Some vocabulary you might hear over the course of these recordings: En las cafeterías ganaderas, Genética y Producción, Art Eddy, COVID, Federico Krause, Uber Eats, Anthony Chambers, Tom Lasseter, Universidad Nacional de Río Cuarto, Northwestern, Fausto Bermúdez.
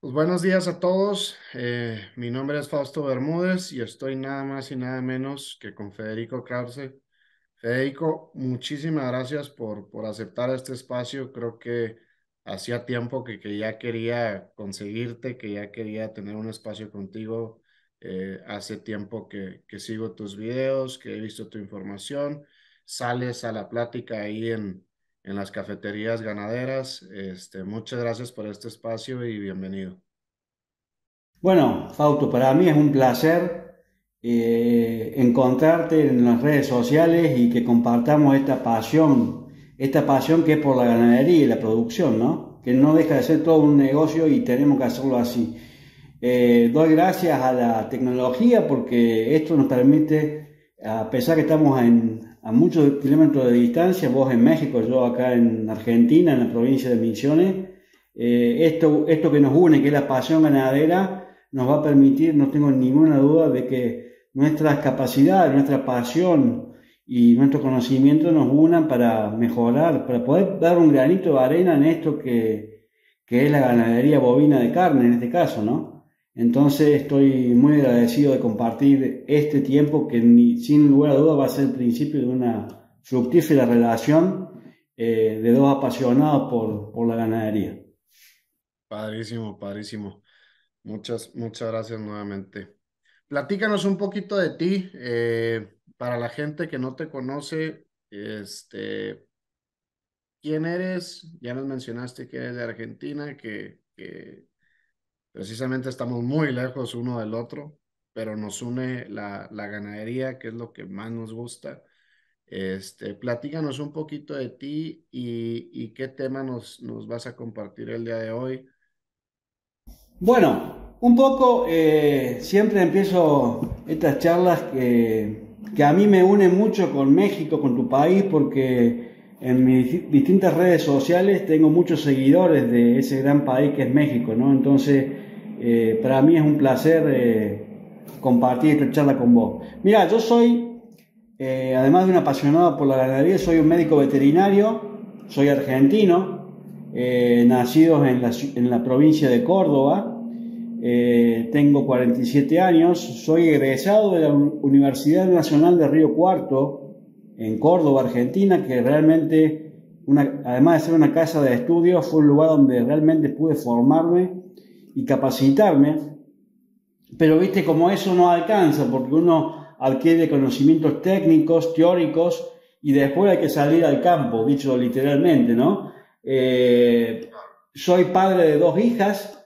Pues buenos días a todos. Mi nombre es Fausto Bermúdez y estoy nada más y nada menos que con Federico Krause. Federico, muchísimas gracias por aceptar este espacio. Creo que hacía tiempo que ya quería conseguirte, que ya quería tener un espacio contigo. Hace tiempo que sigo tus videos, que he visto tu información. Sales a la plática ahí en las cafeterías ganaderas. Muchas gracias por este espacio y bienvenido. Bueno, Fausto, para mí es un placer encontrarte en las redes sociales y que compartamos esta pasión que es por la ganadería y la producción, ¿no? Que no deja de ser todo un negocio y tenemos que hacerlo así. Doy gracias a la tecnología porque esto nos permite, a pesar que estamos a muchos kilómetros de distancia, vos en México, yo acá en Argentina, en la provincia de Misiones, esto que nos une, que es la pasión ganadera, nos va a permitir, no tengo ninguna duda de que nuestras capacidades, nuestra pasión y nuestro conocimiento nos unan para mejorar, para poder dar un granito de arena en esto que es la ganadería bovina de carne en este caso, ¿no? Entonces estoy muy agradecido de compartir este tiempo que sin lugar a dudas va a ser el principio de una fructífera relación de dos apasionados por la ganadería. Padrísimo, padrísimo. Muchas gracias nuevamente. Platícanos un poquito de ti. Para la gente que no te conoce, ¿quién eres? Ya nos mencionaste que eres de Argentina, que precisamente estamos muy lejos uno del otro, pero nos une la ganadería, que es lo que más nos gusta. Platícanos un poquito de ti y qué tema nos vas a compartir el día de hoy. Bueno, un poco siempre empiezo estas charlas que a mí me unen mucho con México, con tu país, porque en mis distintas redes sociales tengo muchos seguidores de ese gran país que es México, ¿no? Entonces, para mí es un placer compartir esta charla con vos. Mira, yo soy, además de un apasionado por la ganadería, soy un médico veterinario, soy argentino, nacido en la provincia de Córdoba, tengo 47 años, soy egresado de la Universidad Nacional de Río Cuarto, en Córdoba, Argentina, que realmente, además de ser una casa de estudios, fue un lugar donde realmente pude formarme y capacitarme. Pero viste, como eso no alcanza, porque uno adquiere conocimientos técnicos, teóricos, y después hay que salir al campo, dicho literalmente, ¿no? Soy padre de dos hijas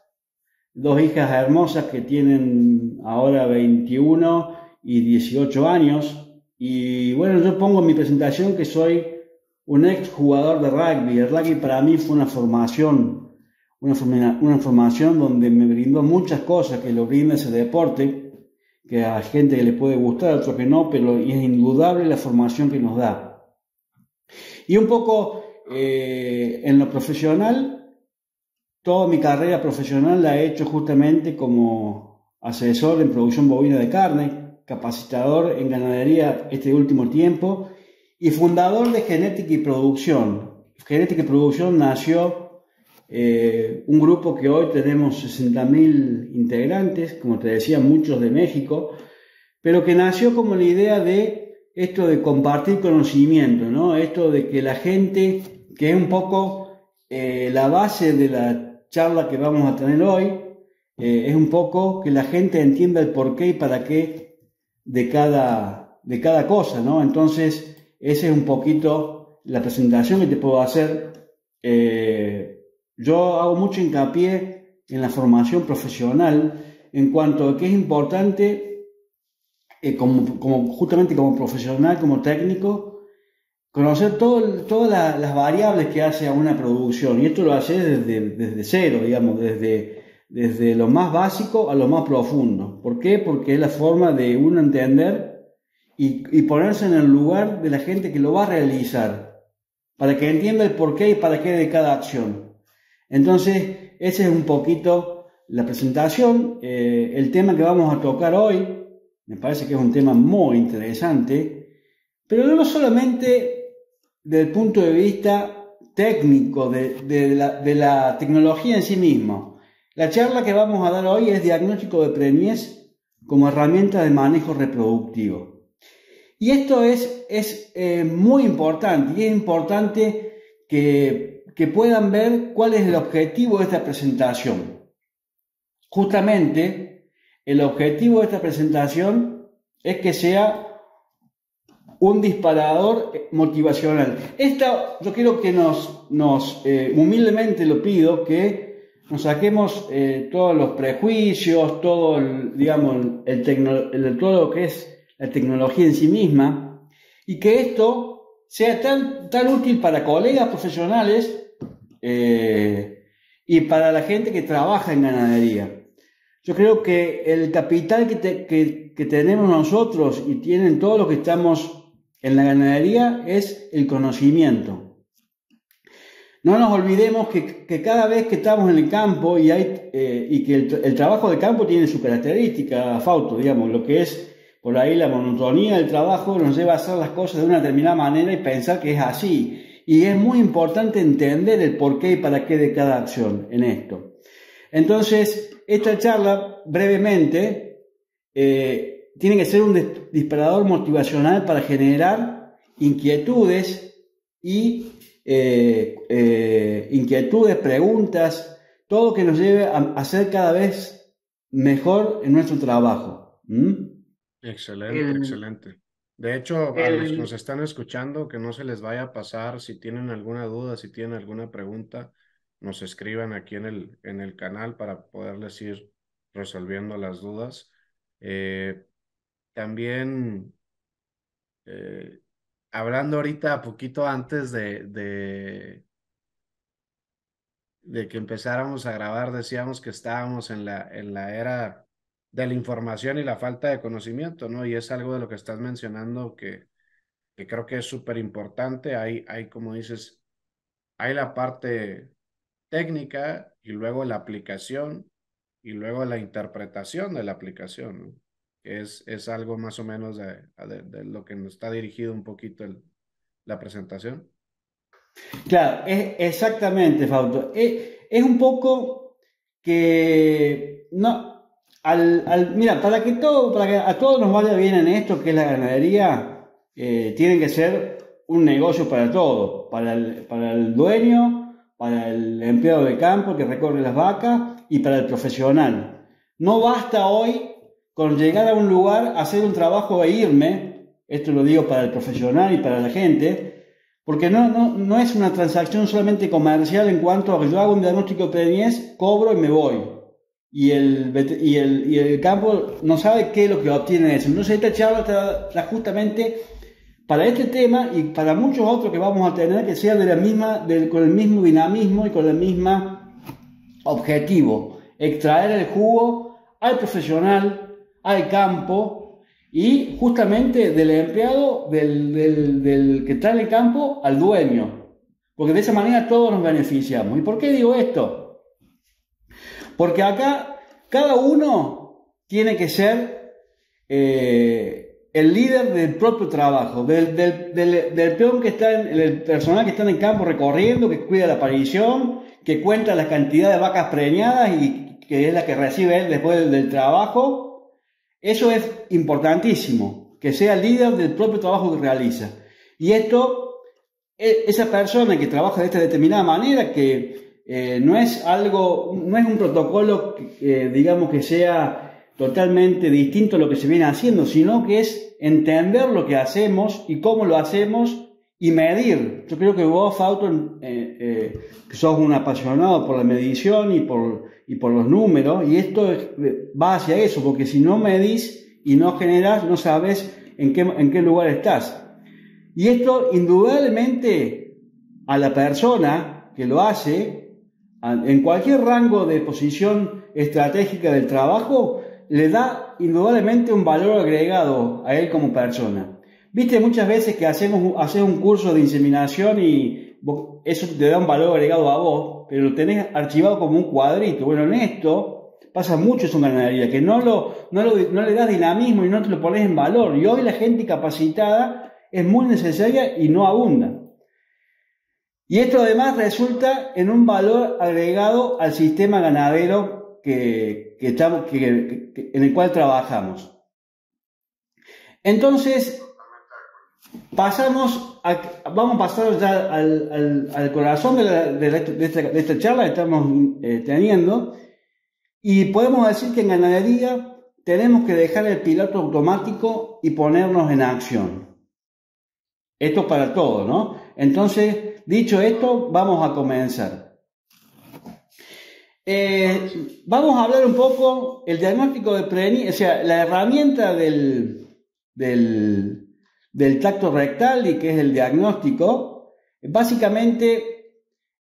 hermosas que tienen ahora 21 y 18 años. Y bueno, yo pongo en mi presentación que soy un ex jugador de rugby. El rugby para mí fue una formación donde me brindó muchas cosas que lo brinda ese deporte, que a gente que le puede gustar, a otros que no, pero es indudable la formación que nos da. Y un poco en lo profesional, toda mi carrera profesional la he hecho justamente como asesor en producción bovina de carne, capacitador en ganadería este último tiempo y fundador de Genética y Producción. Genética y Producción nació un grupo que hoy tenemos 60.000 integrantes, como te decía, muchos de México, pero que nació como la idea de esto de compartir conocimiento, ¿no? Esto de que la gente, que es un poco la base de la charla que vamos a tener hoy, es un poco que la gente entienda el porqué y para qué de cada cosa, ¿no? Entonces, esa es un poquito la presentación que te puedo hacer. Yo hago mucho hincapié en la formación profesional en cuanto a que es importante, como profesional, como técnico, conocer todas las variables que hace a una producción. Y esto lo hace desde cero, digamos, desde lo más básico a lo más profundo. ¿Por qué? Porque es la forma de uno entender y ponerse en el lugar de la gente que lo va a realizar, para que entienda el porqué y para qué de cada acción. Entonces, esa es un poquito la presentación. El tema que vamos a tocar hoy, me parece que es un tema muy interesante, pero no solamente desde el punto de vista técnico de la tecnología en sí mismo. La charla que vamos a dar hoy es diagnóstico de premies como herramienta de manejo reproductivo. Y esto es muy importante, y es importante que puedan ver cuál es el objetivo de esta presentación. Justamente, el objetivo de esta presentación es que sea un disparador motivacional. Esta, yo quiero que nos humildemente lo pido, que nos saquemos todos los prejuicios, todo todo lo que es la tecnología en sí misma, y que esto sea tan útil para colegas profesionales y para la gente que trabaja en ganadería. Yo creo que el capital que tenemos nosotros y tienen todos los que estamos en la ganadería es el conocimiento. No nos olvidemos que cada vez que estamos en el campo y que el trabajo de campo tiene su característica, Fausto, digamos, lo que es por ahí la monotonía del trabajo nos lleva a hacer las cosas de una determinada manera y pensar que es así. Y es muy importante entender el porqué y para qué de cada acción en esto. Entonces, esta charla, brevemente, tiene que ser un disparador motivacional para generar inquietudes y preguntas, todo que nos lleve a ser cada vez mejor en nuestro trabajo. Excelente, excelente. De hecho, a los que nos están escuchando, que no se les vaya a pasar, si tienen alguna duda, si tienen alguna pregunta, nos escriban aquí en el canal para poderles ir resolviendo las dudas. También, hablando ahorita, poquito antes de que empezáramos a grabar, decíamos que estábamos en la era de la información y la falta de conocimiento, ¿no? Y es algo de lo que estás mencionando que creo que es súper importante. Hay, como dices, hay la parte técnica y luego la aplicación y luego la interpretación de la aplicación, ¿no? Es algo más o menos de lo que nos está dirigido un poquito la presentación. Claro, exactamente, Fausto. Es un poco que no, mira, para que a todos nos vaya bien en esto que es la ganadería, tiene que ser un negocio para todos, para el dueño, para el empleado de campo que recorre las vacas y para el profesional. No basta hoy con llegar a un lugar, hacer un trabajo e irme, esto lo digo para el profesional y para la gente, porque no es una transacción solamente comercial en cuanto a que yo hago un diagnóstico de premies, cobro y me voy. Y el campo no sabe qué es lo que obtiene de eso. Entonces esta charla está justamente para este tema y para muchos otros que vamos a tener, que sea con el mismo dinamismo y con el mismo objetivo, extraer el jugo al profesional, al campo y justamente del empleado, del que está en el campo, al dueño. Porque de esa manera todos nos beneficiamos. ¿Y por qué digo esto? Porque acá cada uno tiene que ser el líder del propio trabajo, del peón que está el personal que está en el campo recorriendo, que cuida la parición, que cuenta la cantidad de vacas preñadas y que es la que recibe él después del trabajo. Eso es importantísimo, que sea líder del propio trabajo que realiza. Y esto, esa persona que trabaja de esta determinada manera, que no es un protocolo, digamos, que sea totalmente distinto a lo que se viene haciendo, sino que es entender lo que hacemos y cómo lo hacemos y medir. Yo creo que vos, Fausto, que sos un apasionado por la medición y por los números, y esto va hacia eso, porque si no medís y no generás, no sabes en qué lugar estás. Y esto, indudablemente, a la persona que lo hace, en cualquier rango de posición estratégica del trabajo, le da indudablemente un valor agregado a él como persona. Viste muchas veces que haces un curso de inseminación y eso te da un valor agregado a vos, pero lo tenés archivado como un cuadrito. Bueno, en esto pasa mucho eso en ganadería, que no le das dinamismo y no te lo pones en valor. Y hoy la gente capacitada es muy necesaria y no abunda. Y esto además resulta en un valor agregado al sistema ganadero en el cual trabajamos. Entonces, vamos a pasar ya al corazón de esta charla que estamos teniendo, y podemos decir que en ganadería tenemos que dejar el piloto automático y ponernos en acción. Esto para todo, ¿no? Entonces, dicho esto, vamos a comenzar. Vamos a hablar un poco el diagnóstico de prevenir, o sea, la herramienta del tacto rectal, y que es el diagnóstico, básicamente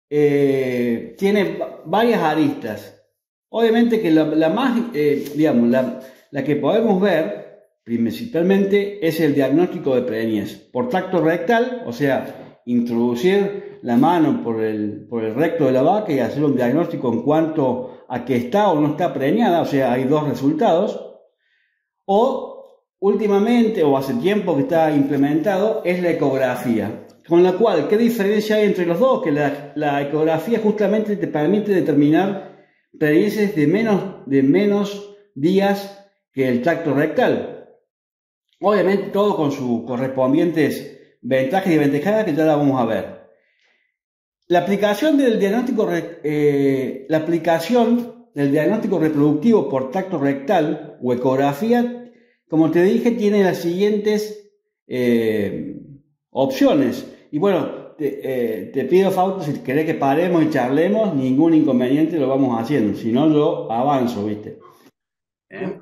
tiene varias aristas. Obviamente que la que podemos ver principalmente es el diagnóstico de preñez por tacto rectal, o sea, introducir la mano por el recto de la vaca y hacer un diagnóstico en cuanto a que está o no está preñada, o sea, hay dos resultados. O últimamente, o hace tiempo que está implementado, es la ecografía, con la cual, ¿qué diferencia hay entre los dos? Que la ecografía justamente te permite determinar preñeces de menos días que el tacto rectal. Obviamente todo con sus correspondientes ventajas y desventajas que ya la vamos a ver. La aplicación del diagnóstico, reproductivo por tacto rectal o ecografía, como te dije, tiene las siguientes opciones. Y bueno, te pido, Fausto, si querés que paremos y charlemos, ningún inconveniente, lo vamos haciendo. Si no, yo avanzo, ¿viste?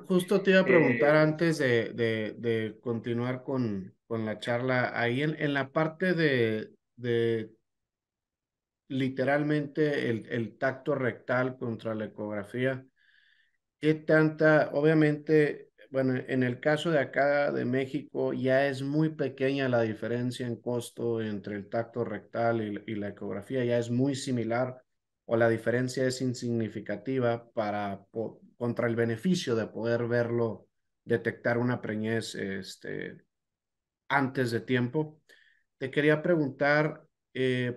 Justo te iba a preguntar antes de continuar con la charla. Ahí en la parte de literalmente el tacto rectal contra la ecografía, ¿qué tanta, obviamente... Bueno, en el caso de acá de México ya es muy pequeña la diferencia en costo entre el tacto rectal y la ecografía, ya es muy similar, o la diferencia es insignificativa contra el beneficio de poder verlo, detectar una preñez antes de tiempo. Te quería preguntar,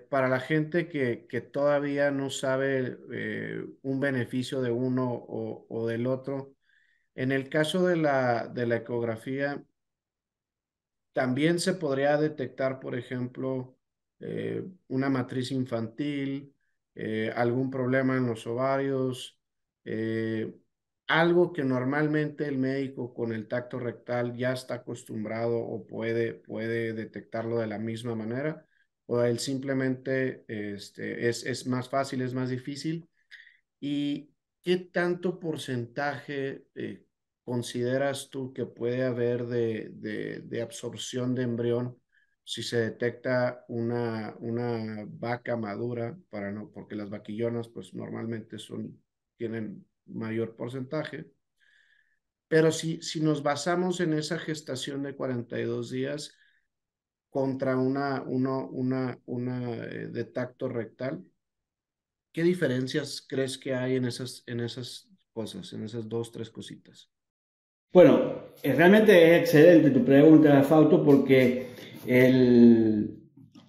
para la gente que todavía no sabe un beneficio de uno o del otro, en el caso de la ecografía, también se podría detectar, por ejemplo, una matriz infantil, algún problema en los ovarios, algo que normalmente el médico con el tacto rectal ya está acostumbrado o puede detectarlo de la misma manera, o él simplemente es más fácil, es más difícil. ¿Y qué tanto porcentaje consideras tú que puede haber de absorción de embrión si se detecta una vaca madura, porque las vaquillonas pues normalmente tienen mayor porcentaje? Pero si nos basamos en esa gestación de 42 días contra una de tacto rectal, ¿qué diferencias crees que hay en esas cosas, en esas dos, tres cositas? Bueno, realmente es excelente tu pregunta, Fausto, porque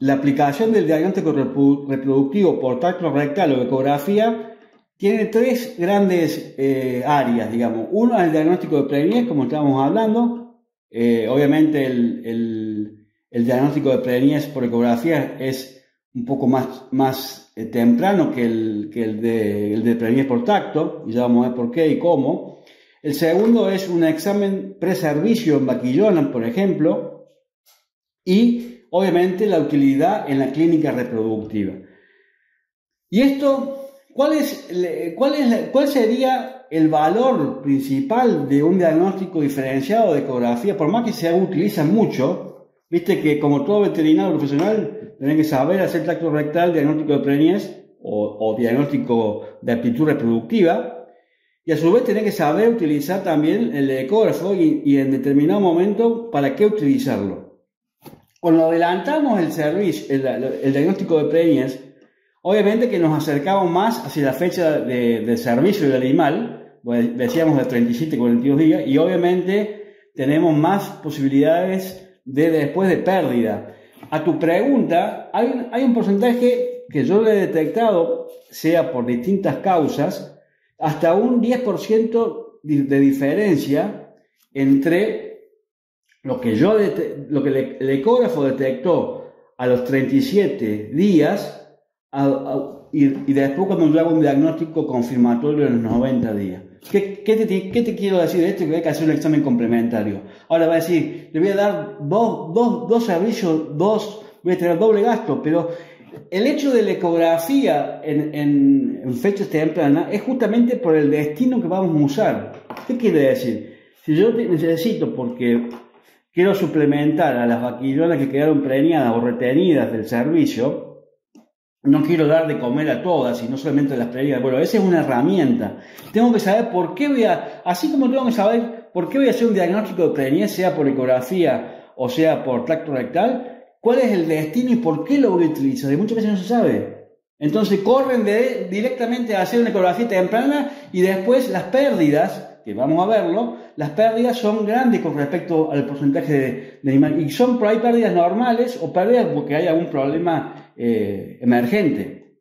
la aplicación del diagnóstico reproductivo por tacto rectal o ecografía tiene tres grandes áreas, digamos. Uno es el diagnóstico de preñez, como estábamos hablando. Obviamente el diagnóstico de preñez por ecografía es un poco más temprano que el de preñez por tacto, y ya vamos a ver por qué y cómo. El segundo es un examen preservicio en vaquillona, por ejemplo, y obviamente la utilidad en la clínica reproductiva. Y esto, ¿cuál sería el valor principal de un diagnóstico diferenciado de ecografía? Por más que se utiliza mucho, viste que como todo veterinario profesional, tienen que saber hacer tacto rectal, diagnóstico de preñez o diagnóstico de aptitud reproductiva, y a su vez tienen que saber utilizar también el ecógrafo y en determinado momento para qué utilizarlo. Cuando adelantamos el diagnóstico de preñez, obviamente que nos acercamos más hacia la fecha de servicio del animal, decíamos de 37 a 42 días, y obviamente tenemos más posibilidades después de pérdida. A tu pregunta, hay un porcentaje que yo le he detectado, sea por distintas causas, hasta un 10% de diferencia entre lo que el ecógrafo detectó a los 37 días y después cuando yo hago un diagnóstico confirmatorio en los 90 días. ¿Qué te quiero decir de esto? Que hay que hacer un examen complementario. Ahora va a decir, le voy a dar dos avisos, voy a tener doble gasto, pero el hecho de la ecografía en fechas tempranas es justamente por el destino que vamos a usar. ¿Qué quiere decir? Si yo necesito, porque quiero suplementar a las vaquillonas que quedaron preñadas o retenidas del servicio, no quiero dar de comer a todas y no solamente a las preñadas. Bueno, esa es una herramienta. Tengo que saber por qué voy a... Así como tengo que saber por qué voy a hacer un diagnóstico de preñez, sea por ecografía o sea por tracto rectal, cuál es el destino y por qué lo voy a utilizar. Y muchas veces no se sabe. Entonces corren directamente a hacer una ecografía temprana y después las pérdidas, que vamos a verlo, las pérdidas son grandes con respecto al porcentaje de animal. Y son por ahí pérdidas normales o pérdidas porque hay algún problema emergente.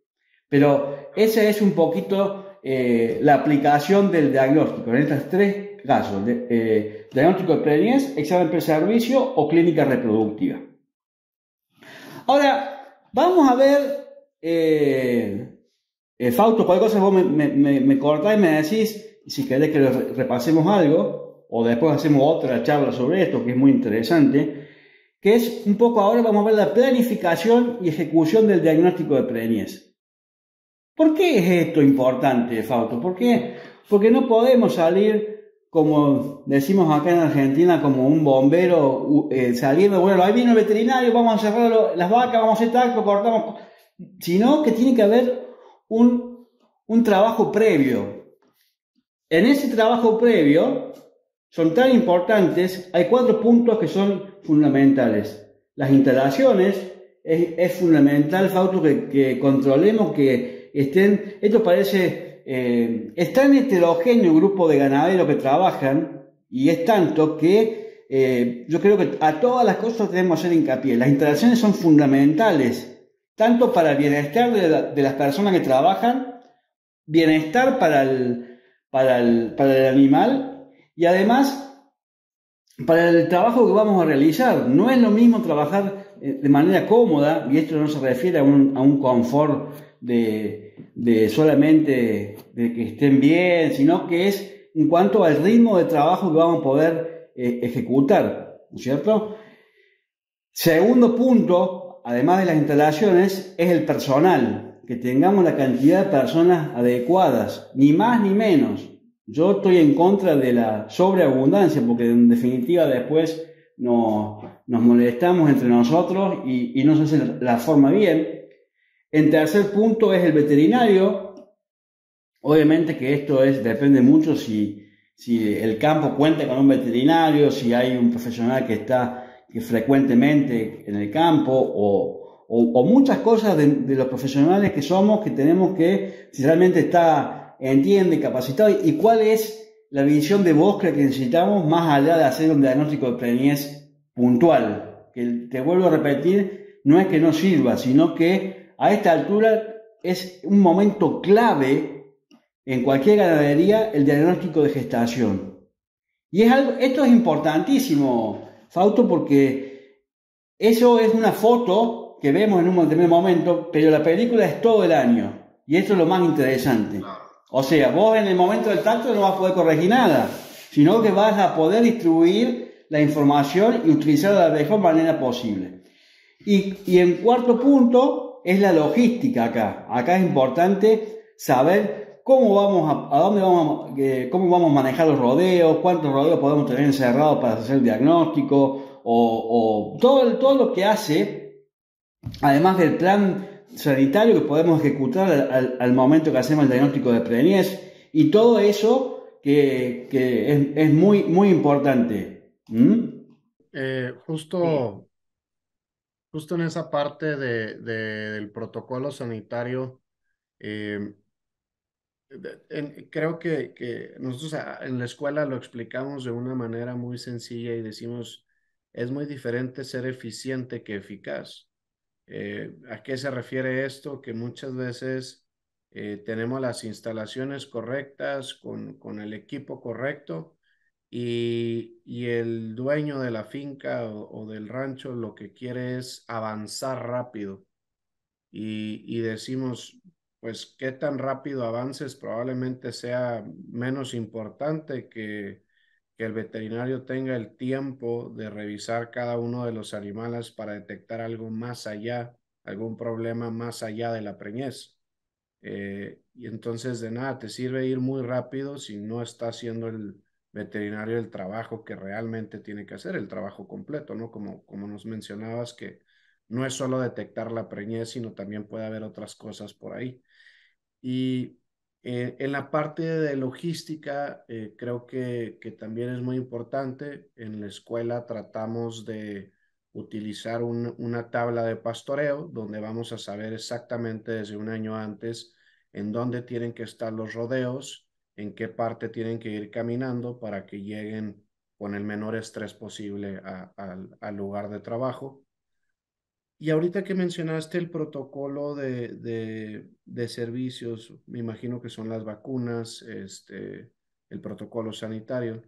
Pero esa es un poquito la aplicación del diagnóstico en estos tres casos. Diagnóstico de preñez, examen preservicio o clínica reproductiva. Ahora, vamos a ver, Fausto, cualquier cosa vos me cortás y me decís, si querés que repasemos algo, o después hacemos otra charla sobre esto, que es muy interesante, que es un poco ahora vamos a ver la planificación y ejecución del diagnóstico de preñez. ¿Por qué es esto importante, Fausto? ¿Por qué? Porque no podemos salir, como decimos acá en Argentina, como un bombero saliendo, bueno, ahí viene el veterinario, vamos a cerrar las vacas, vamos a hacer tacto, cortamos, sino que tiene que haber un trabajo previo. En ese trabajo previo son tan importantes, hay cuatro puntos que son fundamentales. Las instalaciones, es fundamental, Fausto, que controlemos que estén, esto parece... es tan heterogéneo el grupo de ganaderos que trabajan y es tanto que yo creo que a todas las cosas tenemos que hacer hincapié. Las instalaciones son fundamentales, tanto para el bienestar de las personas que trabajan, bienestar para el animal y además para el trabajo que vamos a realizar. No es lo mismo trabajar de manera cómoda, y esto no se refiere a un confort de solamente de que estén bien, sino que es en cuanto al ritmo de trabajo que vamos a poder ejecutar, ¿no es cierto? Segundo punto, además de las instalaciones, es el personal, que tengamos la cantidad de personas adecuadas, ni más ni menos. Yo estoy en contra de la sobreabundancia, porque en definitiva después nos molestamos entre nosotros y no se hace la forma bien. En tercer punto es el veterinario. Obviamente que esto depende mucho si el campo cuenta con un veterinario, si hay un profesional que frecuentemente en el campo o muchas cosas de los profesionales que somos, que tenemos que, si realmente entiende, capacitado y cuál es la visión de bosque que necesitamos más allá de hacer un diagnóstico de preñez puntual. Que te vuelvo a repetir, no es que no sirva, sino que a esta altura es un momento clave en cualquier ganadería el diagnóstico de gestación. Y esto es importantísimo, Fausto, porque eso es una foto que vemos en un determinado momento, pero la película es todo el año. Y esto es lo más interesante. O sea, vos en el momento del tacto no vas a poder corregir nada, sino que vas a poder distribuir la información y utilizarla de la mejor manera posible. Y en cuarto punto... es la logística acá. Acá es importante saber cómo vamos a manejar los rodeos, cuántos rodeos podemos tener encerrados para hacer el diagnóstico, o todo lo que hace, además del plan sanitario que podemos ejecutar al momento que hacemos el diagnóstico de preñez, y todo eso que es muy, muy importante. Justo en esa parte del protocolo sanitario, creo que nosotros en la escuela lo explicamos de una manera muy sencilla y decimos, es muy diferente ser eficiente que eficaz. ¿A qué se refiere esto? Que muchas veces tenemos las instalaciones correctas, con el equipo correcto, y el dueño de la finca o del rancho lo que quiere es avanzar rápido. Y decimos, pues, qué tan rápido avances probablemente sea menos importante que el veterinario tenga el tiempo de revisar cada uno de los animales para detectar algo más allá, algún problema más allá de la preñez. Y entonces de nada te sirve ir muy rápido si no está haciendo el veterinario el trabajo que realmente tiene que hacer, el trabajo completo, ¿no? Como nos mencionabas, que no es solo detectar la preñez, sino también puede haber otras cosas por ahí. Y en la parte de logística, creo que también es muy importante. En la escuela tratamos de utilizar una tabla de pastoreo donde vamos a saber exactamente desde un año antes en dónde tienen que estar los rodeos, en qué parte tienen que ir caminando para que lleguen con el menor estrés posible al lugar de trabajo. Y ahorita que mencionaste el protocolo de servicios, me imagino que son las vacunas, el protocolo sanitario.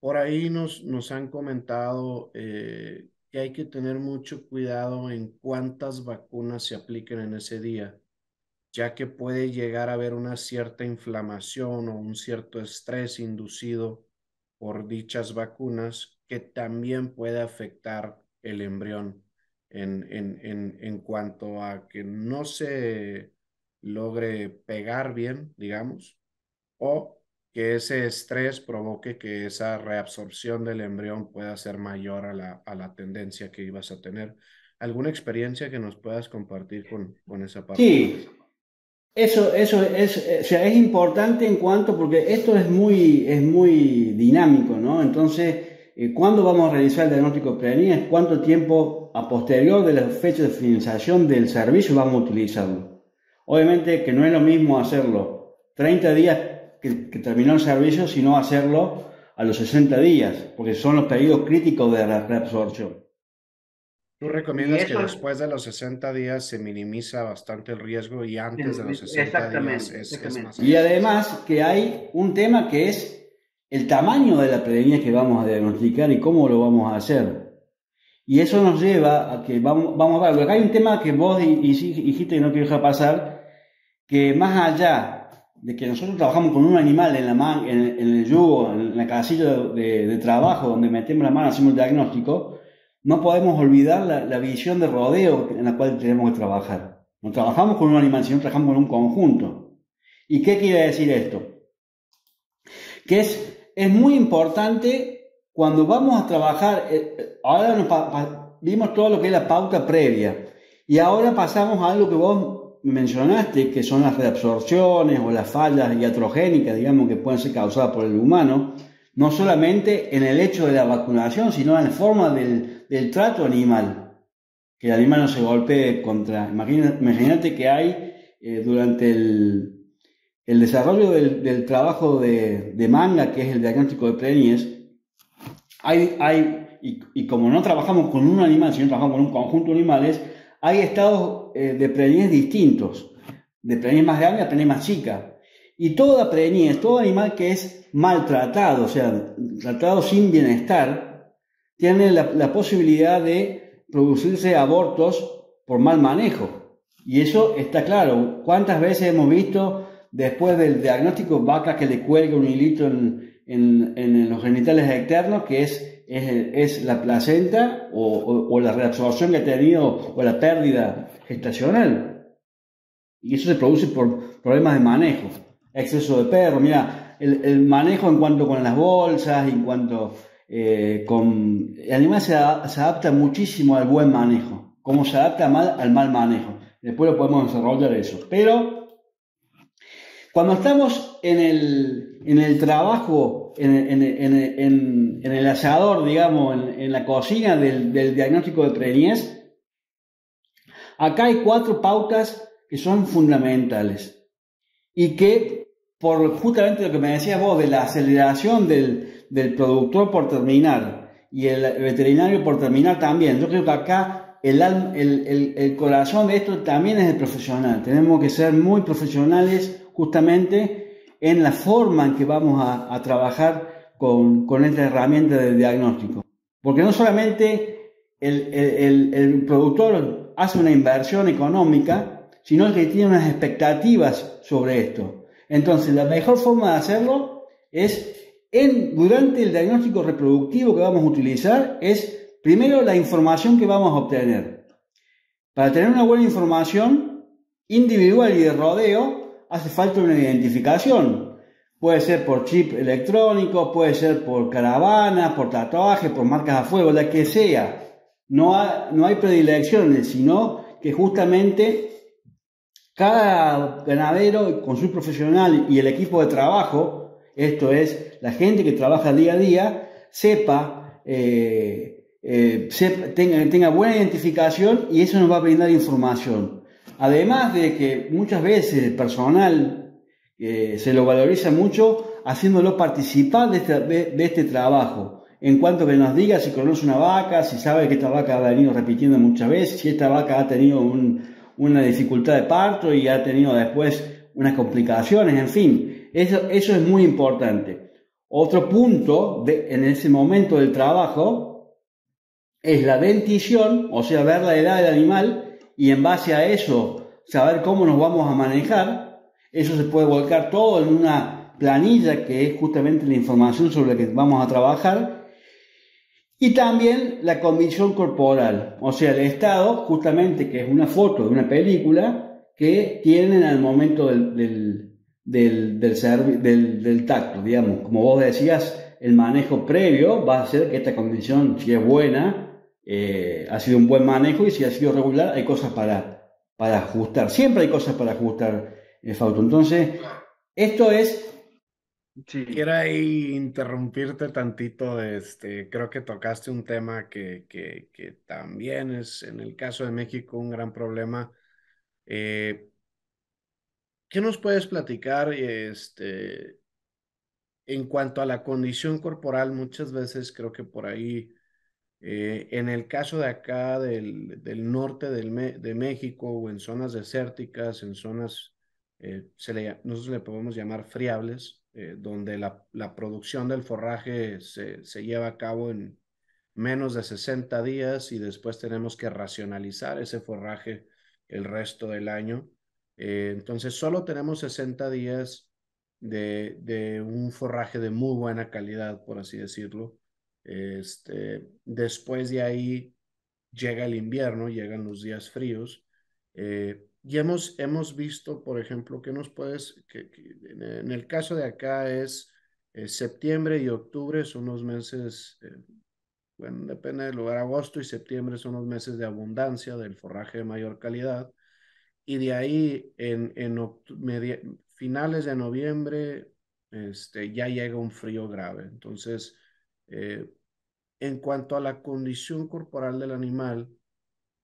Por ahí nos han comentado que hay que tener mucho cuidado en cuántas vacunas se apliquen en ese día, ya que puede llegar a haber una cierta inflamación o un cierto estrés inducido por dichas vacunas que también puede afectar el embrión en cuanto a que no se logre pegar bien, digamos, o que ese estrés provoque que esa reabsorción del embrión pueda ser mayor a la tendencia que ibas a tener. ¿Alguna experiencia que nos puedas compartir con esa parte? Sí. Eso es, o sea, es importante en cuanto, porque esto es muy dinámico, ¿no? Entonces, ¿cuándo vamos a realizar el diagnóstico de preñez? ¿Cuánto tiempo a posterior de la fecha de finalización del servicio vamos a utilizarlo? Obviamente que no es lo mismo hacerlo 30 días que terminó el servicio, sino hacerlo a los 60 días, porque son los periodos críticos de la reabsorción. ¿Tú recomiendas que después de los 60 días se minimiza bastante el riesgo y antes de los 60 días es más? Y además que hay un tema que es el tamaño de la preñez que vamos a diagnosticar y cómo lo vamos a hacer. Y eso nos lleva a que vamos a ver, acá hay un tema que vos dijiste que no quiero dejar pasar, que más allá de que nosotros trabajamos con un animal en el yugo, en la casilla de trabajo donde metemos la mano, hacemos el diagnóstico, no podemos olvidar la visión de rodeo en la cual tenemos que trabajar. No trabajamos con un animal, sino trabajamos con un conjunto. ¿Y qué quiere decir esto? Que es muy importante cuando vamos a trabajar. Ahora vimos todo lo que es la pauta previa, y ahora pasamos a algo que vos mencionaste, que son las reabsorciones o las fallas iatrogénicas, digamos, que pueden ser causadas por el humano, no solamente en el hecho de la vacunación, sino en la forma del trato animal, que el animal no se golpee contra. Imagínate que hay durante el desarrollo del trabajo de manga, que es el diagnóstico de preñez, y como no trabajamos con un animal, sino trabajamos con un conjunto de animales, hay estados de preñez distintos, de preñez más grande a preñez más chica. Y toda preñez, todo animal que es maltratado, o sea, tratado sin bienestar, tienen la posibilidad de producirse abortos por mal manejo. Y eso está claro. ¿Cuántas veces hemos visto, después del diagnóstico, vacas que le cuelga un hilito en los genitales externos, que es la placenta o la reabsorción que ha tenido o la pérdida gestacional? Y eso se produce por problemas de manejo. Exceso de perro, mira, el manejo en cuanto con las bolsas, en cuanto... el animal se adapta muchísimo al buen manejo, como se adapta al mal manejo. Después lo podemos desarrollar eso. Pero cuando estamos en el trabajo, en el asador, digamos, en la cocina del diagnóstico de preñez, acá hay 4 pautas que son fundamentales y que, por justamente lo que me decías vos de la aceleración del productor por terminar y el veterinario por terminar también. Yo creo que acá el corazón de esto también es el profesional. Tenemos que ser muy profesionales justamente en la forma en que vamos a trabajar con esta herramienta del diagnóstico. Porque no solamente el productor hace una inversión económica, sino que tiene unas expectativas sobre esto. Entonces, la mejor forma de hacerlo es, durante el diagnóstico reproductivo que vamos a utilizar, es primero la información que vamos a obtener. Para tener una buena información individual y de rodeo, hace falta una identificación. Puede ser por chip electrónico, puede ser por caravana, por tatuaje, por marcas a fuego, la que sea. No hay predilecciones, sino que justamente cada ganadero con su profesional y el equipo de trabajo, esto es, la gente que trabaja día a día, tenga buena identificación, y eso nos va a brindar información. Además de que muchas veces el personal se lo valoriza mucho haciéndolo participar de este trabajo, en cuanto que nos diga si conoce una vaca, si sabe que esta vaca ha venido repitiendo muchas veces, si esta vaca ha tenido una dificultad de parto y ha tenido después unas complicaciones, en fin, eso es muy importante. Otro punto en ese momento del trabajo es la dentición, o sea, ver la edad del animal y en base a eso saber cómo nos vamos a manejar. Eso se puede volcar todo en una planilla que es justamente la información sobre la que vamos a trabajar. Y también la condición corporal, o sea, el estado, justamente, que es una foto de una película que tienen al momento del tacto, digamos. Como vos decías, el manejo previo va a hacer que esta condición, si es buena, ha sido un buen manejo, y si ha sido regular, hay cosas para ajustar. Siempre hay cosas para ajustar. Entonces, esto es... Quisiera ahí interrumpirte tantito. Creo que tocaste un tema que también es, en el caso de México, un gran problema. ¿Qué nos puedes platicar en cuanto a la condición corporal? Muchas veces creo que por ahí, en el caso de acá del norte de México, o en zonas desérticas, en zonas... nosotros le podemos llamar friables, donde la producción del forraje se lleva a cabo en menos de 60 días y después tenemos que racionalizar ese forraje el resto del año. Entonces solo tenemos 60 días de un forraje de muy buena calidad, por así decirlo. Después de ahí llega el invierno, llegan los días fríos. Y hemos visto, por ejemplo, que nos puedes, que en el caso de acá es septiembre y octubre son unos meses, bueno, depende del lugar, agosto y septiembre son unos meses de abundancia del forraje de mayor calidad, y de ahí en finales de noviembre ya llega un frío grave. Entonces, en cuanto a la condición corporal del animal,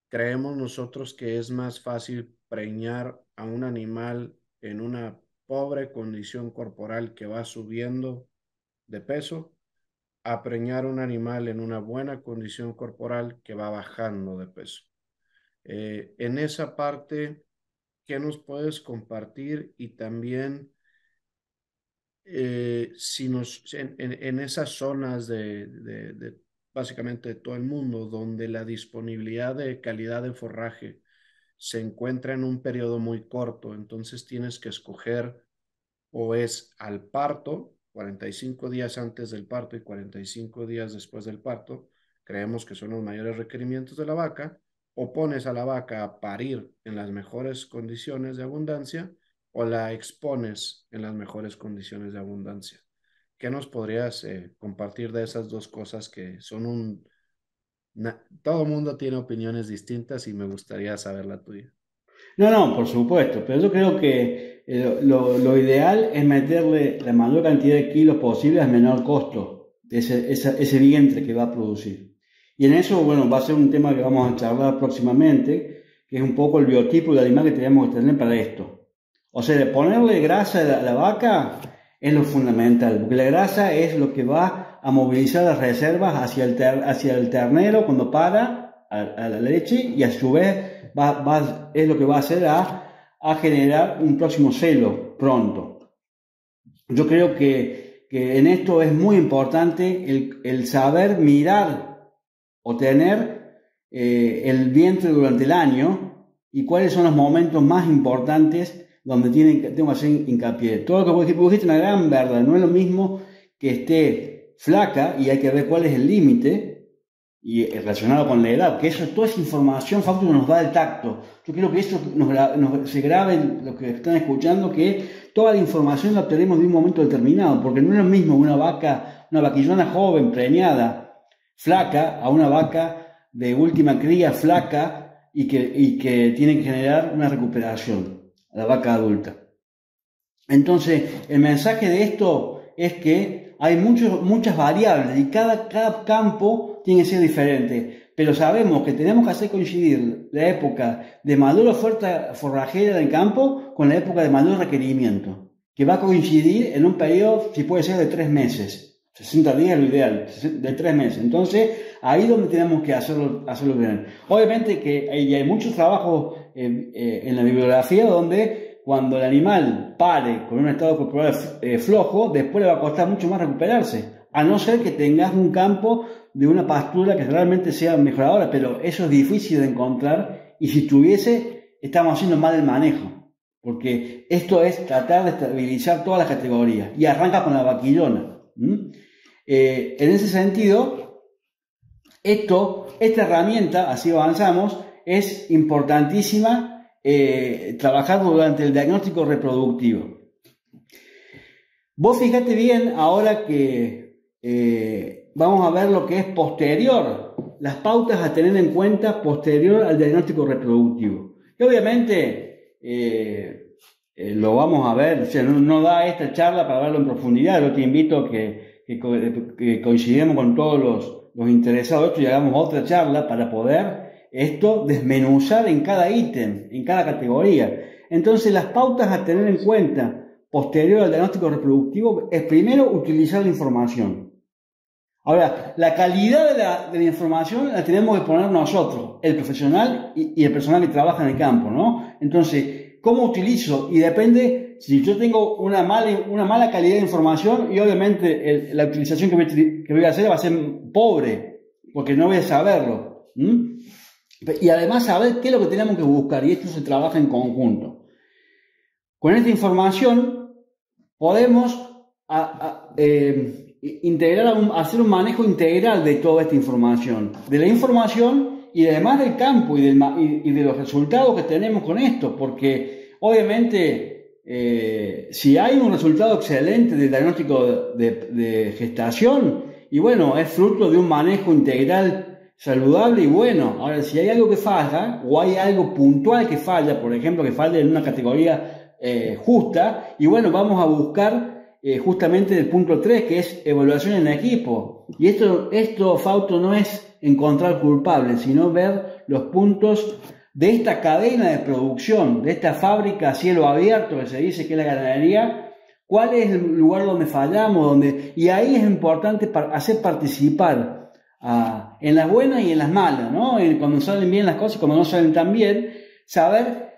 creemos nosotros que es más fácil preñar a un animal en una pobre condición corporal que va subiendo de peso, a preñar un animal en una buena condición corporal que va bajando de peso. En esa parte, ¿qué nos puedes compartir? Y también, si en esas zonas de básicamente de todo el mundo, donde la disponibilidad de calidad de forraje se encuentra en un periodo muy corto, entonces tienes que escoger, o es al parto, 45 días antes del parto y 45 días después del parto, creemos que son los mayores requerimientos de la vaca, o pones a la vaca a parir en las mejores condiciones de abundancia, o la expones en las mejores condiciones de abundancia. ¿Qué nos podrías compartir de esas dos cosas que son Todo el mundo tiene opiniones distintas y me gustaría saber la tuya? No, por supuesto, pero yo creo que lo ideal es meterle la mayor cantidad de kilos posible al menor costo, ese vientre que va a producir. Y en eso, bueno, va a ser un tema que vamos a charlar próximamente, que es un poco el biotipo del animal que tenemos que tener para esto. O sea, de ponerle grasa a la vaca... es lo fundamental, porque la grasa es lo que va a movilizar las reservas hacia el ternero cuando para, a la leche y a su vez es lo que va a hacer a generar un próximo celo pronto. Yo creo que en esto es muy importante el saber mirar o tener el vientre durante el año y cuáles son los momentos más importantes donde tengo que hacer hincapié. Todo lo que vos dijiste es una gran verdad, no es lo mismo que esté flaca y hay que ver cuál es el límite y relacionado con la edad, que eso, toda esa información, Fausto, nos da el tacto. Yo creo que eso se grabe en los que están escuchando, que toda la información la obtenemos de un momento determinado, porque no es lo mismo una vaca, una vaquillona joven, preñada, flaca, a una vaca de última cría, flaca, y que tiene que generar una recuperación, la vaca adulta. Entonces, el mensaje de esto es que hay muchas variables y cada campo tiene que ser diferente, pero sabemos que tenemos que hacer coincidir la época de mayor oferta forrajera del campo con la época de mayor requerimiento, que va a coincidir en un periodo, si puede ser, de 3 meses, 60 días es lo ideal, de 3 meses. Entonces, ahí es donde tenemos que hacerlo bien. Obviamente que hay muchos trabajos en la bibliografía donde cuando el animal pare con un estado corporal flojo, después le va a costar mucho más recuperarse, a no ser que tengas un campo de una pastura que realmente sea mejoradora, pero eso es difícil de encontrar, y si tuviese, estamos haciendo mal el manejo, porque esto es tratar de estabilizar todas las categorías, y arranca con la vaquillona. En ese sentido, esta herramienta, así avanzamos, es importantísima trabajar durante el diagnóstico reproductivo. Vos fíjate bien ahora que vamos a ver lo que es posterior, las pautas a tener en cuenta posterior al diagnóstico reproductivo. Y obviamente lo vamos a ver, o sea, no da esta charla para verlo en profundidad, yo te invito que coincidamos con todos los interesados y hagamos otra charla para poder desmenuzar en cada ítem, en cada categoría. Entonces, las pautas a tener en cuenta posterior al diagnóstico reproductivo es primero utilizar la información. Ahora, la calidad de la información la tenemos que poner nosotros, el profesional y el personal que trabaja en el campo, ¿no? Entonces, ¿cómo utilizo? Y depende, si yo tengo una mala calidad de información, y obviamente la utilización que voy a hacer va a ser pobre, porque no voy a saberlo. Y además saber qué es lo que tenemos que buscar, y esto se trabaja en conjunto. Con esta información podemos hacer un manejo integral de toda esta información, de la información y además del campo y de los resultados que tenemos con esto, porque obviamente si hay un resultado excelente del diagnóstico de gestación, y bueno, es fruto de un manejo integral saludable y bueno. Ahora, si hay algo que falla o hay algo puntual que falla, por ejemplo, que falla en una categoría justa, y bueno, vamos a buscar justamente el punto 3, que es evaluación en equipo. Y esto, Fausto, no es encontrar culpables, sino ver los puntos de esta cadena de producción, de esta fábrica a cielo abierto que se dice que es la ganadería, cuál es el lugar donde fallamos, y ahí es importante hacer participar en las buenas y en las malas, ¿no? Cuando salen bien las cosas, cuando no salen tan bien, saber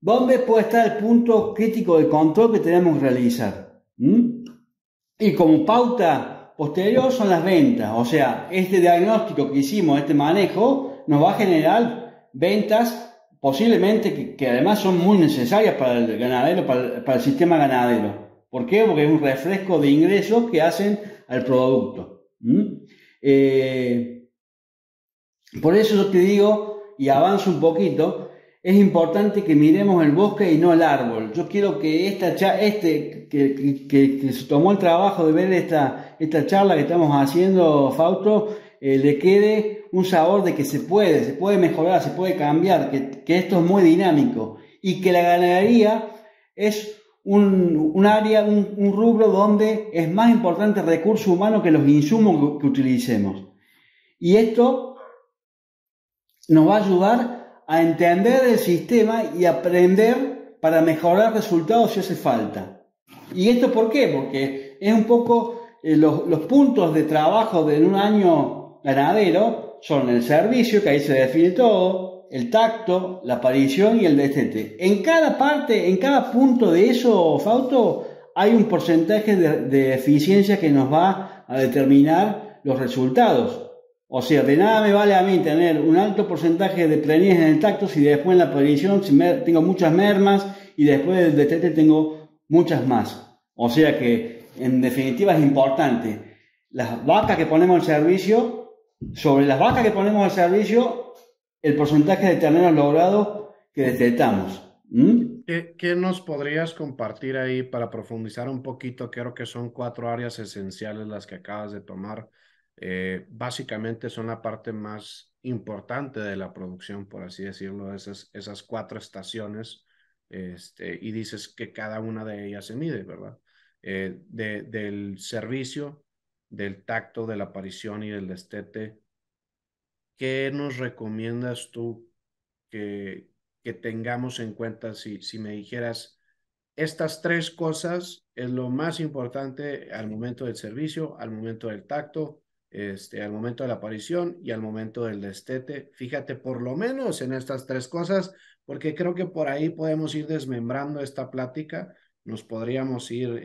dónde puede estar el punto crítico de control que tenemos que realizar. Y como pauta posterior son las ventas, o sea, este diagnóstico que hicimos, este manejo, nos va a generar ventas posiblemente que además son muy necesarias para el ganadero, para el sistema ganadero. ¿Por qué? Porque es un refresco de ingresos que hacen al producto. Por eso yo te digo, y avanzo un poquito, es importante que miremos el bosque y no el árbol. Yo quiero que que se tomó el trabajo de ver esta charla que estamos haciendo, Fausto, le quede un sabor de que se puede mejorar, se puede cambiar, que esto es muy dinámico, y que la ganadería es un área, un rubro donde es más importante el recurso humano que los insumos que utilicemos. Y esto nos va a ayudar a entender el sistema y aprender para mejorar resultados si hace falta. ¿Y esto por qué? Porque es un poco los puntos de trabajo de un año ganadero son el servicio, que ahí se define todo, el tacto, la aparición y el destete. En cada parte, en cada punto de eso, Fausto, hay un porcentaje de eficiencia que nos va a determinar los resultados. O sea, de nada me vale a mí tener un alto porcentaje de plenies en el tacto si después en la aparición tengo muchas mermas y después del destete tengo muchas más. O sea que, en definitiva, es importante. Las vacas que ponemos al servicio, sobre las vacas que ponemos al servicio, el porcentaje de terneros logrados que detectamos. ¿Qué nos podrías compartir ahí para profundizar un poquito? Creo que son 4 áreas esenciales las que acabas de tomar. Básicamente son la parte más importante de la producción, por así decirlo, esas 4 estaciones. Y dices que cada una de ellas se mide, ¿verdad? Del servicio, del tacto, de la aparición y del destete. ¿Qué nos recomiendas tú que tengamos en cuenta si me dijeras estas 3 cosas es lo más importante al momento del servicio, al momento del tacto, al momento de la aparición y al momento del destete? Fíjate por lo menos en estas 3 cosas, porque creo que por ahí podemos ir desmembrando esta plática, nos podríamos ir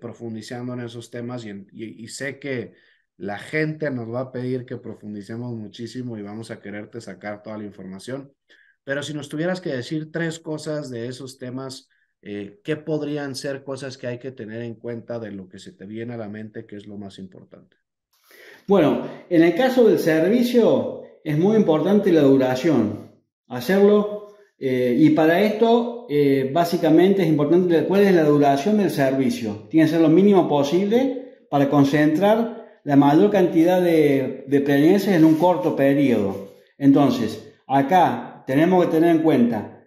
profundizando en esos temas y sé que la gente nos va a pedir que profundicemos muchísimo y vamos a quererte sacar toda la información, pero si nos tuvieras que decir 3 cosas de esos temas, ¿qué podrían ser cosas que hay que tener en cuenta de lo que se te viene a la mente que es lo más importante? Bueno, en el caso del servicio es muy importante la duración, hacerlo. Y para esto, básicamente es importante cuál es la duración del servicio. Tiene que ser lo mínimo posible para concentrar la mayor cantidad de plenienses en un corto periodo. Entonces, acá tenemos que tener en cuenta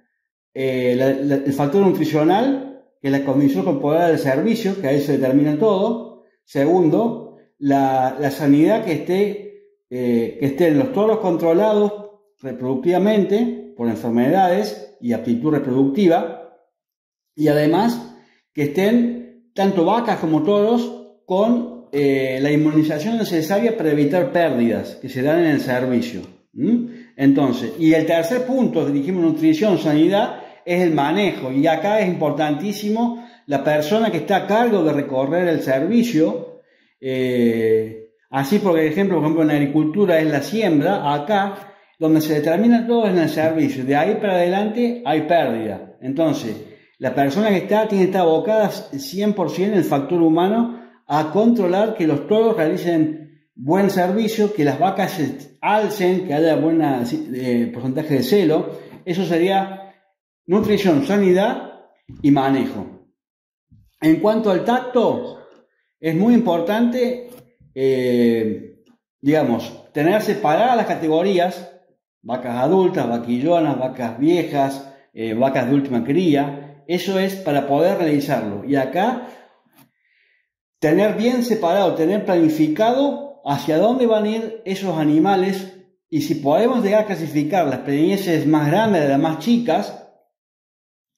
el factor nutricional, que es la condición corporal del servicio, que ahí se determina todo. Segundo, la sanidad que esté en los toros controlados reproductivamente, por enfermedades y aptitud reproductiva, y además que estén tanto vacas como toros con la inmunización necesaria para evitar pérdidas que se dan en el servicio. Entonces, y el tercer punto que dijimos, nutrición, sanidad, es el manejo, y acá es importantísimo la persona que está a cargo de recorrer el servicio. Así, por ejemplo, en la agricultura es la siembra, acá donde se determina todo en el servicio. De ahí para adelante hay pérdida. Entonces, la persona que está tiene que estar abocada 100% en el factor humano a controlar que los toros realicen buen servicio, que las vacas se alcen, que haya buen porcentaje de celo. Eso sería nutrición, sanidad y manejo. En cuanto al tacto, es muy importante, tener separadas las categorías. Vacas adultas, vaquillonas, vacas viejas, vacas de última cría. Eso es para poder realizarlo. Y acá, tener bien separado, tener planificado hacia dónde van a ir esos animales. Y si podemos llegar a clasificar las plenieces más grandes de las más chicas,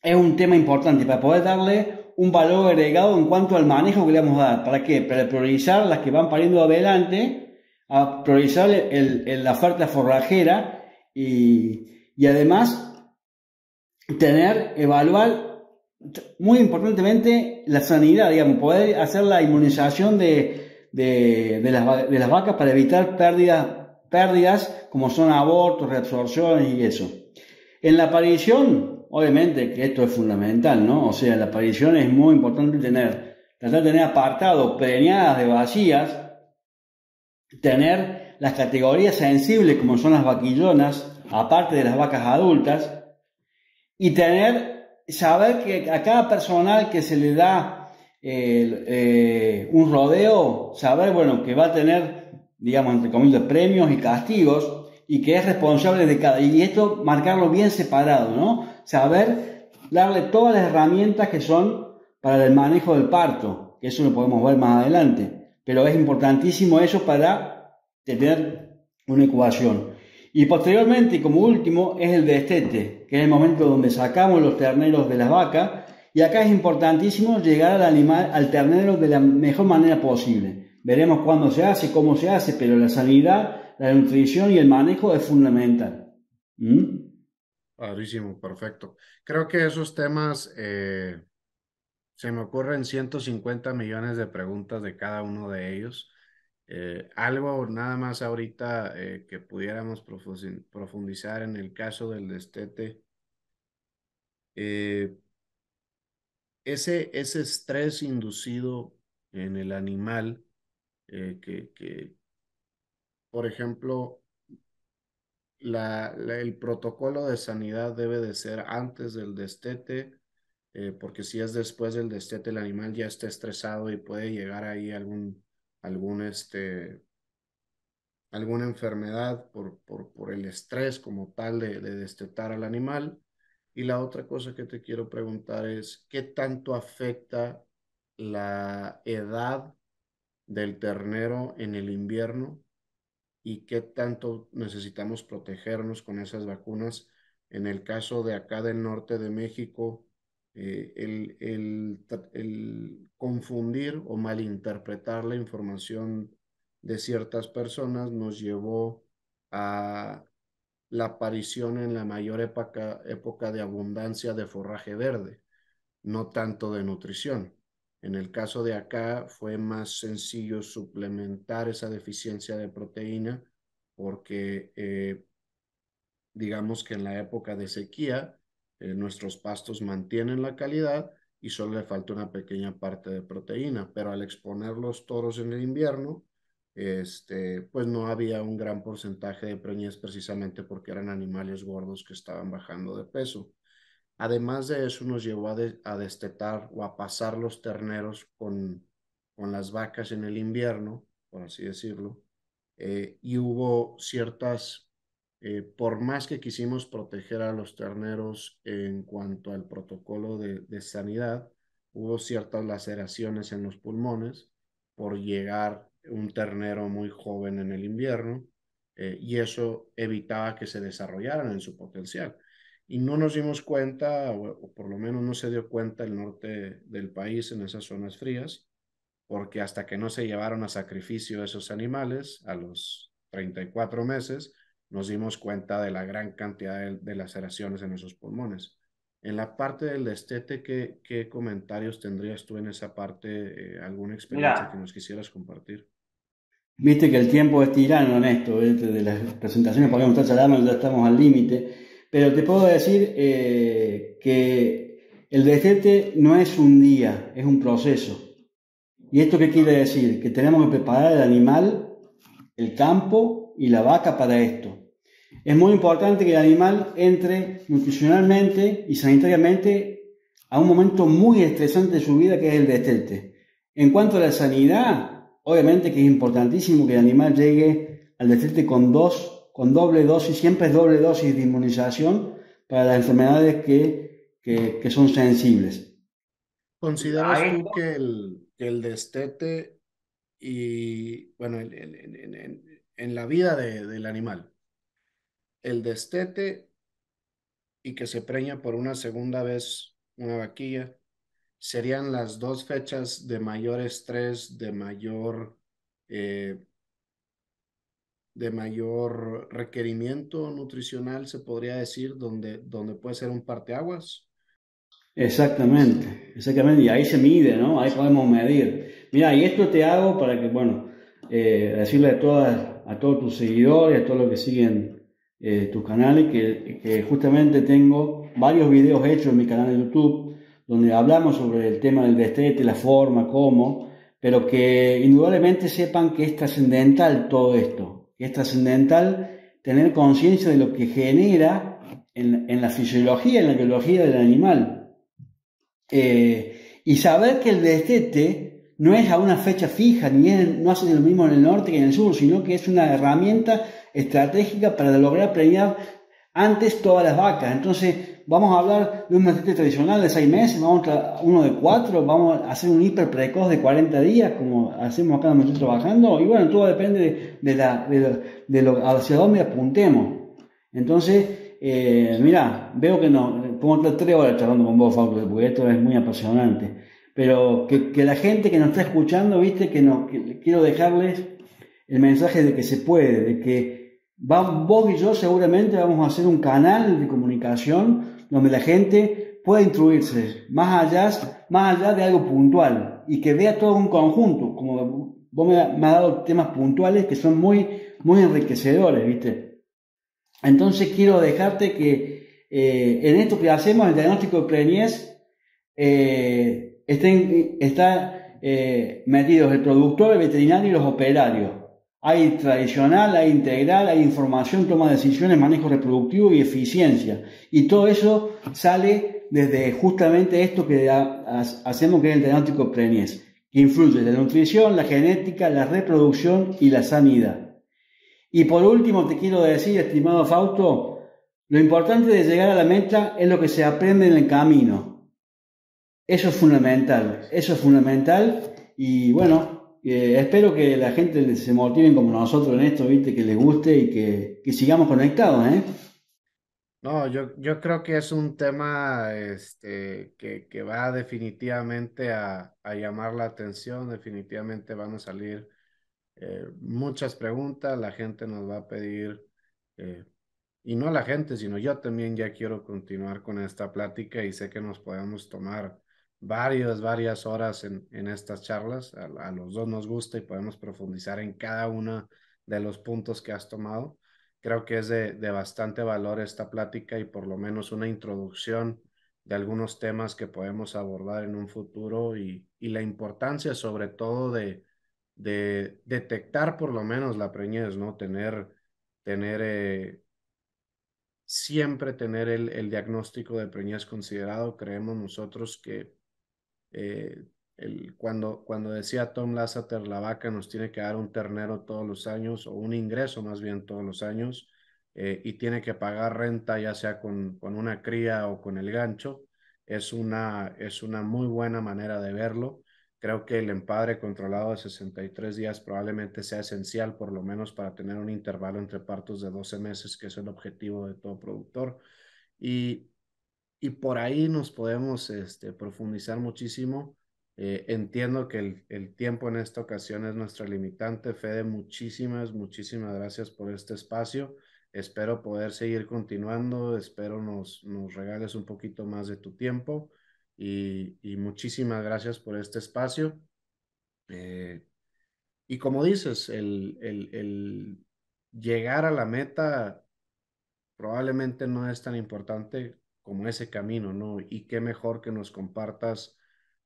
es un tema importante para poder darle un valor agregado en cuanto al manejo que le vamos a dar. ¿Para qué? Para priorizar las que van pariendo adelante, a priorizar la oferta forrajera. Y además evaluar muy importantemente la sanidad, poder hacer la inmunización de las vacas para evitar pérdidas como son abortos, reabsorciones y eso. En la aparición, obviamente que esto es fundamental, ¿no? O sea, la aparición es muy importante tratar de tener apartado preñadas de vacías, tener las categorías sensibles como son las vaquillonas, aparte de las vacas adultas, y saber que a cada personal que se le da un rodeo, saber que va a tener, entre comillas, premios y castigos, y que es responsable de cada, y esto marcarlo bien separado, ¿no? Saber darle todas las herramientas que son para el manejo del parto, que eso lo podemos ver más adelante, pero es importantísimo eso para tener una ecuación. Y posteriormente, como último, es el destete, que es el momento donde sacamos los terneros de las vacas, y acá es importantísimo llegar al ternero de la mejor manera posible. Veremos cuándo se hace, cómo se hace, pero la sanidad, la nutrición y el manejo es fundamental. Clarísimo, perfecto. Creo que esos temas se me ocurren 150 millones de preguntas de cada uno de ellos. Algo nada más ahorita que pudiéramos profundizar en el caso del destete. Ese estrés inducido en el animal que por ejemplo, el protocolo de sanidad debe de ser antes del destete, porque si es después del destete el animal ya está estresado y puede llegar ahí alguna enfermedad por el estrés como tal de destetar al animal. Y la otra cosa que te quiero preguntar es, ¿qué tanto afecta la edad del ternero en el invierno y qué tanto necesitamos protegernos con esas vacunas? En el caso de acá del norte de México, el confundir o malinterpretar la información de ciertas personas nos llevó a la aparición en la mayor época de abundancia de forraje verde, no tanto de nutrición. En el caso de acá fue más sencillo suplementar esa deficiencia de proteína porque digamos que en la época de sequía nuestros pastos mantienen la calidad y solo le falta una pequeña parte de proteína, pero al exponer los toros en el invierno, pues no había un gran porcentaje de preñez precisamente porque eran animales gordos que estaban bajando de peso. Además de eso nos llevó a destetar o a pasar los terneros con las vacas en el invierno, por así decirlo, y hubo ciertas... por más que quisimos proteger a los terneros en cuanto al protocolo de sanidad, hubo ciertas laceraciones en los pulmones por llegar un ternero muy joven en el invierno y eso evitaba que se desarrollaran en su potencial. Y no nos dimos cuenta, o por lo menos no se dio cuenta el norte del país en esas zonas frías, porque hasta que no se llevaron a sacrificio esos animales a los 34 meses, nos dimos cuenta de la gran cantidad de laceraciones en esos pulmones. En la parte del destete, ¿qué comentarios tendrías tú en esa parte? ¿Alguna experiencia que nos quisieras compartir? Viste que el tiempo es tirano en esto, de las presentaciones, porque nos está charlando, ya estamos al límite, pero te puedo decir que el destete no es un día, es un proceso. ¿Y esto qué quiere decir? Que tenemos que preparar el animal, el campo y la vaca para esto. Es muy importante que el animal entre nutricionalmente y sanitariamente a un momento muy estresante de su vida, que es el destete. En cuanto a la sanidad, obviamente que es importantísimo que el animal llegue al destete con doble dosis, siempre es doble dosis de inmunización para las enfermedades que son sensibles. ¿Consideras tú que el destete y, bueno, en la vida del animal, el destete y que se preña por una segunda vez una vaquilla serían las dos fechas de mayor estrés, de mayor requerimiento nutricional, se podría decir, donde puede ser un parteaguas? Exactamente, y ahí se mide, ¿no? Ahí podemos medir. Mira, y esto te hago para que, bueno, decirle a todos tus seguidores, a todos los que siguen tus canales, que justamente tengo varios videos hechos en mi canal de YouTube donde hablamos sobre el tema del destete, la forma, cómo, pero que indudablemente sepan que es trascendental todo esto, que es trascendental tener conciencia de lo que genera en la fisiología, en la biología del animal, y saber que el destete no es a una fecha fija, no hace lo mismo en el norte que en el sur, sino que es una herramienta estratégica para lograr preñar antes todas las vacas. Entonces vamos a hablar de un destete tradicional de 6 meses, vamos a uno de 4, vamos a hacer un hiper precoz de 40 días como hacemos acá donde estoy trabajando, y bueno, todo depende de hacia dónde apuntemos. Entonces mira, veo que no, como 3 horas charlando con vos, Fausto, porque esto es muy apasionante, Pero que la gente que nos está escuchando, viste, que quiero dejarles el mensaje de que se puede, de que vos y yo seguramente vamos a hacer un canal de comunicación donde la gente pueda instruirse más allá de algo puntual y que vea todo un conjunto, como vos me has dado temas puntuales que son muy, muy enriquecedores, viste. Entonces quiero dejarte que en esto que hacemos, el diagnóstico de preñez, están metidos el productor, el veterinario y los operarios. Hay tradicional, hay integral, hay información, toma de decisiones, manejo reproductivo y eficiencia. Y todo eso sale desde justamente esto que hacemos, que es el diagnóstico de preñez, que influye la nutrición, la genética, la reproducción y la sanidad. Y por último te quiero decir, estimado Fausto, lo importante de llegar a la meta es lo que se aprende en el camino. Eso es fundamental y bueno, espero que la gente se motive como nosotros en esto, ¿viste? Que les guste y que sigamos conectados, ¿eh? No, yo creo que es un tema que va definitivamente a llamar la atención, definitivamente van a salir muchas preguntas, la gente nos va a pedir, y no la gente, sino yo también ya quiero continuar con esta plática y sé que nos podemos tomar varias horas en estas charlas. A los dos nos gusta y podemos profundizar en cada uno de los puntos que has tomado. Creo que es de bastante valor esta plática y por lo menos una introducción de algunos temas que podemos abordar en un futuro y la importancia sobre todo de detectar por lo menos la preñez, ¿no? Siempre tener el diagnóstico de preñez considerado. Creemos nosotros que cuando decía Tom Lasseter, la vaca nos tiene que dar un ternero todos los años, o un ingreso más bien todos los años, y tiene que pagar renta ya sea con una cría o con el gancho. Es una muy buena manera de verlo. Creo que el empadre controlado de 63 días probablemente sea esencial, por lo menos para tener un intervalo entre partos de 12 meses, que es el objetivo de todo productor. Y por ahí nos podemos profundizar muchísimo. Entiendo que el tiempo en esta ocasión es nuestra limitante. Fede, muchísimas gracias por este espacio. Espero poder seguir continuando. Espero nos regales un poquito más de tu tiempo. Y muchísimas gracias por este espacio. Y como dices, el llegar a la meta probablemente no es tan importante como ese camino, ¿no? Y qué mejor que nos compartas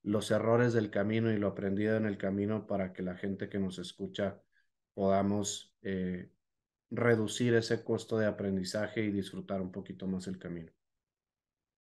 los errores del camino y lo aprendido en el camino para que la gente que nos escucha podamos reducir ese costo de aprendizaje y disfrutar un poquito más el camino.